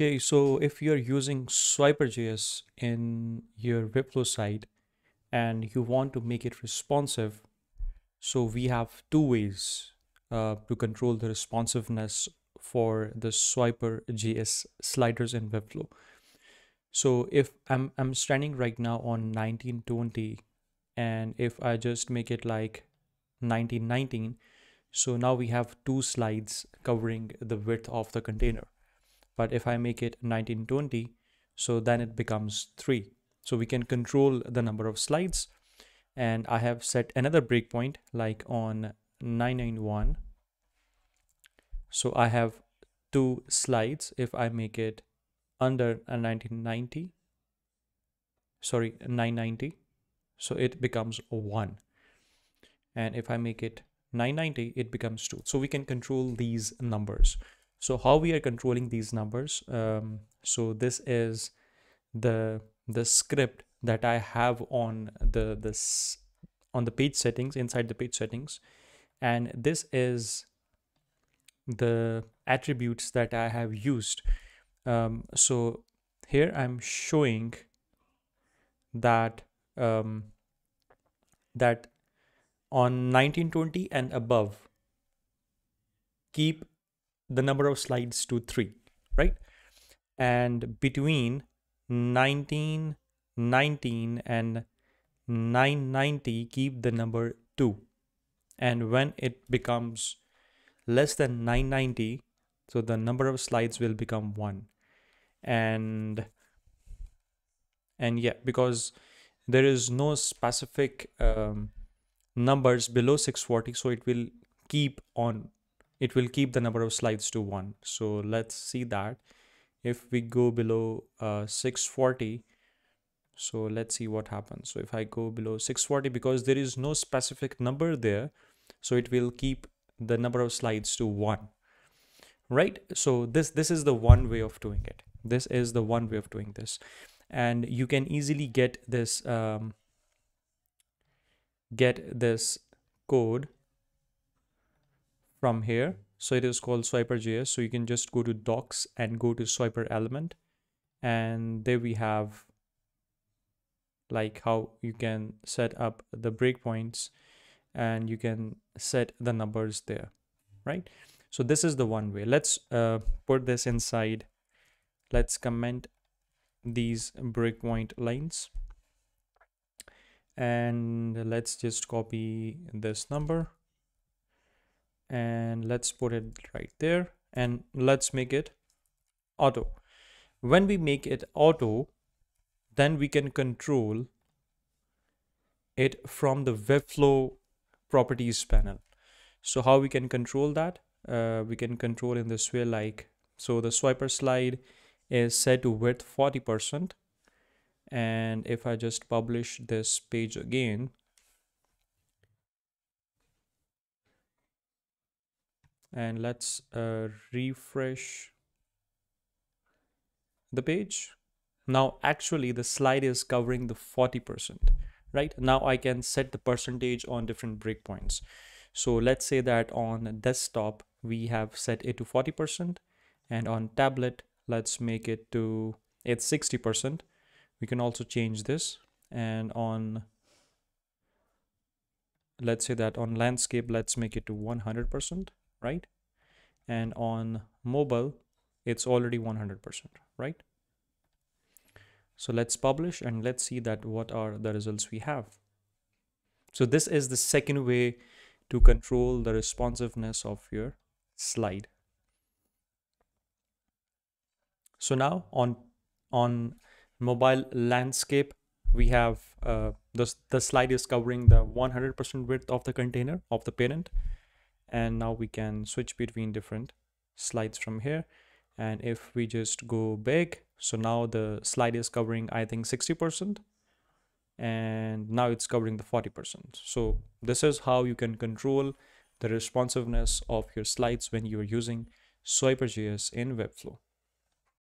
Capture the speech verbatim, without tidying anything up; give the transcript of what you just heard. Okay, so if you're using Swiper dot J S in your Webflow site and you want to make it responsive, so we have two ways uh, to control the responsiveness for the Swiper dot J S sliders in Webflow. So if I'm, I'm standing right now on nineteen twenty, and if I just make it like nineteen nineteen, so now we have two slides covering the width of the container. But if I make it nineteen twenty, so then it becomes three. So we can control the number of slides. And I have set another breakpoint like on nine ninety-one. So I have two slides. If I make it under a nineteen ninety, sorry, nine ninety, so it becomes one. And if I make it nine ninety, it becomes two. So we can control these numbers. So how we are controlling these numbers? Um, so this is the the script that I have on the this on the page settings, inside the page settings, and this is the attributes that I have used. Um, so here I'm showing that um, that on nineteen twenty and above, keep the number of slides to three, right? And between nineteen nineteen and nine ninety, keep the number two. And when it becomes less than nine ninety, so the number of slides will become one. And and yeah, because there is no specific um, numbers below six forty, so it will keep on it will keep the number of slides to one. So let's see that if we go below uh, six forty, so let's see what happens. So if I go below six forty, because there is no specific number there, so it will keep the number of slides to one, right? So this this is the one way of doing it. This is the one way of doing this. And you can easily get this um, get this code from here. So it is called Swiper dot J S. So you can just go to docs and go to Swiper element, and there we have like how you can set up the breakpoints and you can set the numbers there, right? So this is the one way. Let's uh, put this inside. Let's comment these breakpoint lines, and let's just copy this number and let's put it right there, and let's make it auto. When we make it auto, then we can control it from the Webflow properties panel. So how we can control that? Uh, we can control in this way, like, so the swiper slide is set to width forty percent, and if I just publish this page again, and let's uh, refresh the page. Now actually the slide is covering the forty percent. Right now I can set the percentage on different breakpoints. So let's say that on desktop we have set it to forty percent, and on tablet let's make it to it's sixty percent. We can also change this, and on, let's say that on landscape let's make it to one hundred percent. Right, and on mobile it's already one hundred percent, right? So let's publish and let's see that what are the results we have. So this is the second way to control the responsiveness of your slide. So now on on mobile landscape we have uh, the, the slide is covering the one hundred percent width of the container of the parent. And now we can switch between different slides from here. And if we just go big, so now the slide is covering, I think, sixty percent. And now it's covering the forty percent. So this is how you can control the responsiveness of your slides when you are using Swiper dot J S in Webflow.